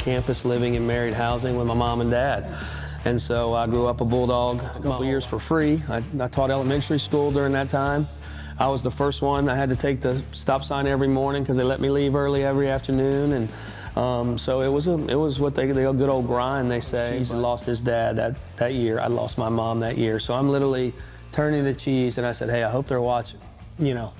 campus living in married housing with my mom and dad. And so I grew up a Bulldog, a couple years for free. I taught elementary school during that time. I was the first one. I had to take the stop sign every morning because they let me leave early every afternoon. And so it was what they a good old grind, they say. Cheese. I lost his dad that year. I lost my mom that year. So I'm literally turning to Cheese, and I said, hey, I hope they're watching, you know.